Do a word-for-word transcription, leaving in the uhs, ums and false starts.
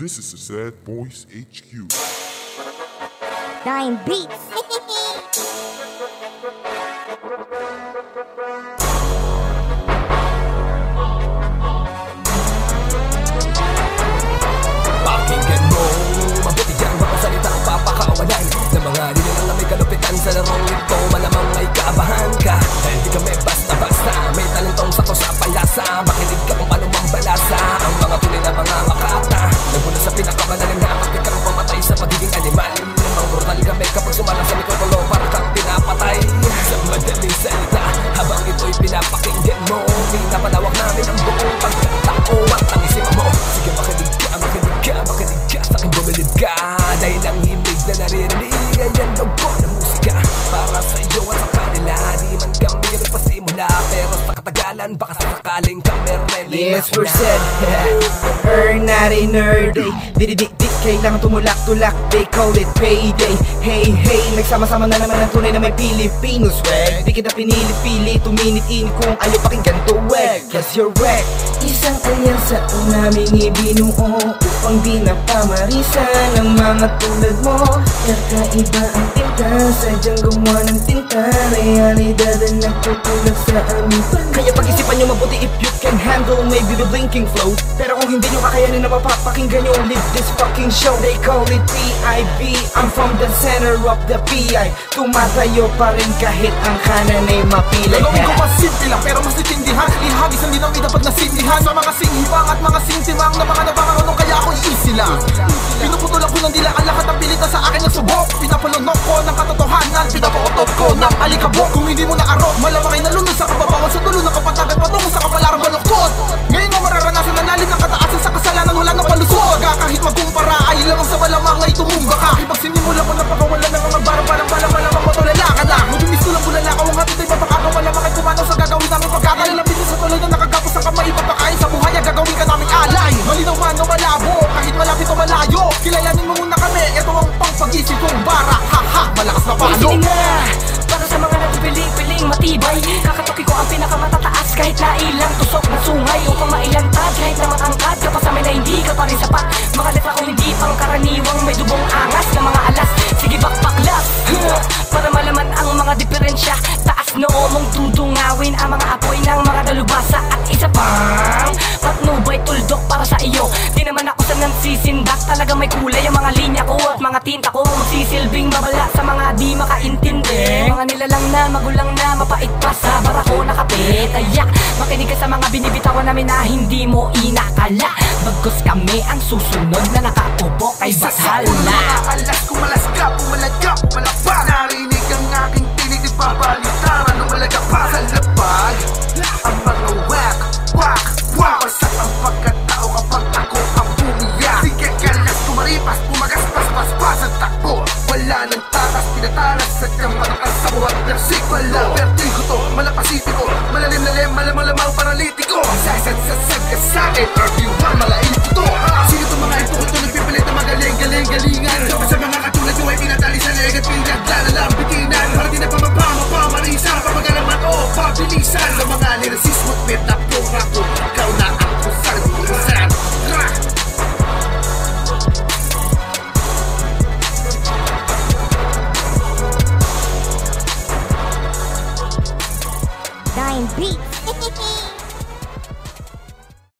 This is the Sad Boys H Q. Dime Beats. Sa larong ito, malamang ay kaabahan ka. Dahil di kami basta-basta, may talentong sakto sa palasa. Makinig ka kung paano mambalasa ang mga tuloy na mga makata. Nagmula sa pinakamalalang na kapit ka nang pamatay sa pagiging animal. Ang brutal kami kapag sumalang sa mikrofolo, para kang pinapatay. Sa madaling salita, habang ito'y pinapakinggan mo, pinapalawak namin ang buong pagkatao at ang isipan mo. Sige, makinig ka, makinig ka, makinig ka, sa akin bumilid ka. Dahil ang himig na naririnig, ganyan daw ko na musika para sa iyo at sa kanila. Di man kami nagpasimula, pero sa katagalan baka sakaling kami reliling. Yes, we're sad. Earn natin nerdy. Dididikdik, kailangan tumulak-tulak. They call it payday. Hey, hey, nagsama-sama na naman ang tunay na may Pilipino swag. Di kita pinili-pili, tuminit-init kung ayaw pakinggan to wag. Yes, you're wreck. Isang alyansa ang namin ibinuo upang di napamarisan ang mga tulad mo. Kakaiba ang tinta, sadyang gumawa ng tinta. Realidad ang nagtutulak sa aming panahon. Kaya pag-isipan nyo mabuti if you can handle maybe the blinking flow. Pero kung hindi nyo kakayanin na mapapakinggan nyo, leave this fucking show. They call it P I B, I'm from the center of the P I. Tumatayo pa rin kahit ang kanan ay mapilay. Nagawin ko pa simple lang pero mas itindihan. Lihabi sa linang idapat na sindihan. Sa mga singhibang at mga singsimang na mga nabangaronong kaya ako easy lang. Pinuputol ako ng dila ang lahat ang pilit na sa akin ang subok. Pinapalunok ko ng katotohanan, pinapaotot ko ng alikabok. Kung hindi mo naarok, malamang ay nalunod sa kababawan. Sa dulo ng kapatagan, patungo sa kapalarang baluktot. Ngayon mo mararanasan na nalim ng kataasan sa kasalanan, wala nang palusot. Kahit magkumpara, ay lamang sa malamang ay tumumba ka. Kapag sinimula mo na pagkawala ng mga barang, parang balang malamang matulala ka na. Magumis ko lang bulala ka, huwag natin tayo mapakagawa. Malamang ay kumanaw sa gagawin namin pagkakala. Lapitin sa tuloy na nakagapos ang kamay, ipapakain sa buhay ay gagawin ka namin alay. Malinaw man o malabo, kahit malapit o malayo, kilalanin mo muna kami. Ito ang pang-pag-isip kong bara, ha-ha, malakas na palo. Pwede na, para sa mga nagpipiling-piling matibay. Kakatuki ko ang pinakamatataas kahit na ilang tusok na sungay. Upang mailantad kahit na matangkad ka pa sa amin na hindi ka pa rin sapat. Mga letra kung hindi pang karaniwang may dubong angas na mga alas. Sige bakbaklas, para malaman ang mga diferensya. Taas noo mong dudungawin ang mga apoy ng mga dalubasa. At isa pang patnubay tuldok para sa iyo. Di naman ako sa nansisindak, talaga may kulay ang mga linya ko at mga tinta ko. Magsisilbing babala sa mga di makaintindi, mga nilalang na magulang na mapait pa sa barako nakapit. Ayak, makinig ka sa mga binibitawan namin na hindi mo inakala. Bagkus kami ang susunod na nakaupo kay Basal na alas. Kumalas ka, pumalag ka, pumalag pa. Narinig ang aking tinig, di babalitaran. Lumalaga pa sa lapag ang mga wak, wak, wak. Pasak ang pagkatao kapag ako ang bumiyak. Sige ganas, kumaripas, pumagaspas, paspasan takbo. Wala nang tatas, pinatalas at yung matakas sa buhat versiko. Wala vertigo to, malapasipiko, malalim-lalim, malamang-lamang paralitiko. Sasad-sasag ka sa'kin, or you